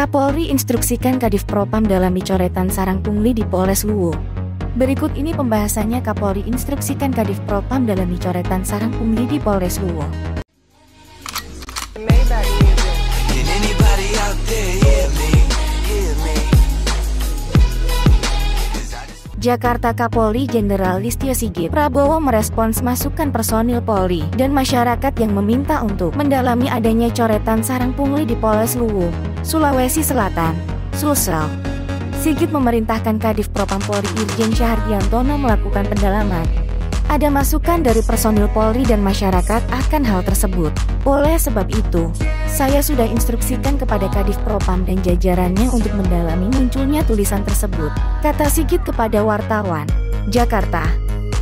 Kapolri instruksikan Kadiv Propam dalami coretan sarang pungli di Polres Luwu. Berikut ini pembahasannya. Kapolri instruksikan Kadiv Propam dalami coretan sarang pungli di Polres Luwu. Jakarta, Kapolri Jenderal Listyo Sigit Prabowo merespons masukan personil Polri dan masyarakat yang meminta untuk mendalami adanya coretan sarang pungli di Polres Luwu, Sulawesi Selatan, Sulsel. Sigit memerintahkan Kadiv Propam Polri Irjen Syahardiantono melakukan pendalaman. Ada masukan dari personil Polri dan masyarakat akan hal tersebut. Oleh sebab itu, saya sudah instruksikan kepada Kadiv Propam dan jajarannya untuk mendalami munculnya tulisan tersebut, kata Sigit kepada wartawan, Jakarta.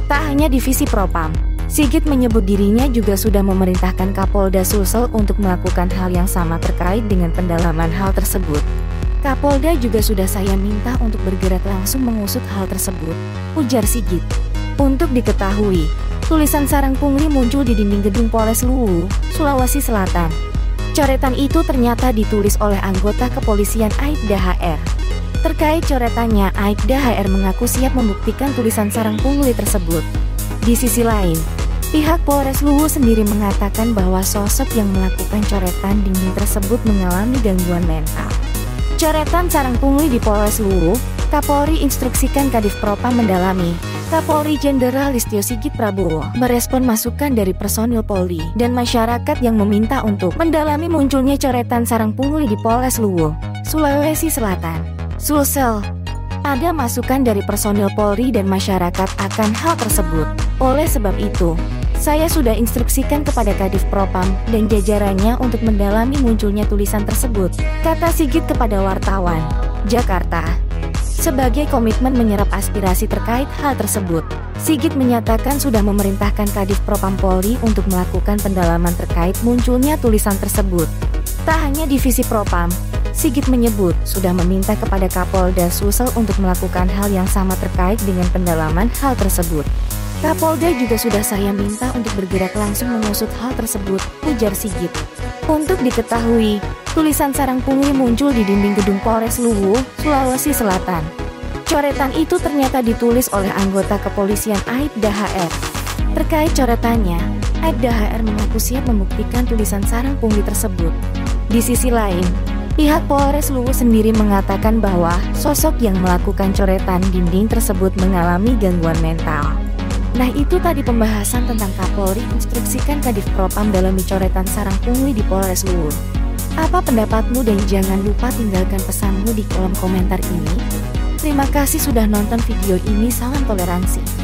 Tak hanya divisi Propam, Sigit menyebut dirinya juga sudah memerintahkan Kapolda Sulsel untuk melakukan hal yang sama terkait dengan pendalaman hal tersebut. Kapolda juga sudah saya minta untuk bergerak langsung mengusut hal tersebut, ujar Sigit. Untuk diketahui, tulisan sarang pungli muncul di dinding gedung Polres Luwu, Sulawesi Selatan. Coretan itu ternyata ditulis oleh anggota kepolisian Aipda HR. Terkait coretannya, Aipda HR mengaku siap membuktikan tulisan sarang pungli tersebut. Di sisi lain, pihak Polres Luwu sendiri mengatakan bahwa sosok yang melakukan coretan dinding tersebut mengalami gangguan mental. Coretan sarang pungli di Polres Luwu, Kapolri instruksikan Kadiv Propam mendalami. Kapolri Jenderal Listyo Sigit Prabowo merespon masukan dari personil Polri dan masyarakat yang meminta untuk mendalami munculnya coretan sarang pungli di Polres Luwu, Sulawesi Selatan, Sulsel. Ada masukan dari personil Polri dan masyarakat akan hal tersebut. Oleh sebab itu, saya sudah instruksikan kepada Kadiv Propam dan jajarannya untuk mendalami munculnya tulisan tersebut, kata Sigit kepada wartawan, Jakarta. Sebagai komitmen menyerap aspirasi terkait hal tersebut, Sigit menyatakan sudah memerintahkan Kadiv Propam Polri untuk melakukan pendalaman terkait munculnya tulisan tersebut. Tak hanya divisi Propam, Sigit menyebut sudah meminta kepada Kapolda Sulsel untuk melakukan hal yang sama terkait dengan pendalaman hal tersebut. Kapolda juga sudah saya minta untuk bergerak langsung mengusut hal tersebut, ujar Sigit. Untuk diketahui, tulisan sarang pungli muncul di dinding gedung Polres Luwu, Sulawesi Selatan. Coretan itu ternyata ditulis oleh anggota kepolisian Aipda HR. Terkait coretannya, Aipda HR mengaku siap membuktikan tulisan sarang pungli tersebut. Di sisi lain, pihak Polres Luwu sendiri mengatakan bahwa sosok yang melakukan coretan dinding tersebut mengalami gangguan mental. Nah, itu tadi pembahasan tentang Kapolri instruksikan Kadiv Propam dalam coretan sarang pungli di Polres Luwu. Apa pendapatmu, dan jangan lupa tinggalkan pesanmu di kolom komentar ini. Terima kasih sudah nonton video ini. Salam toleransi.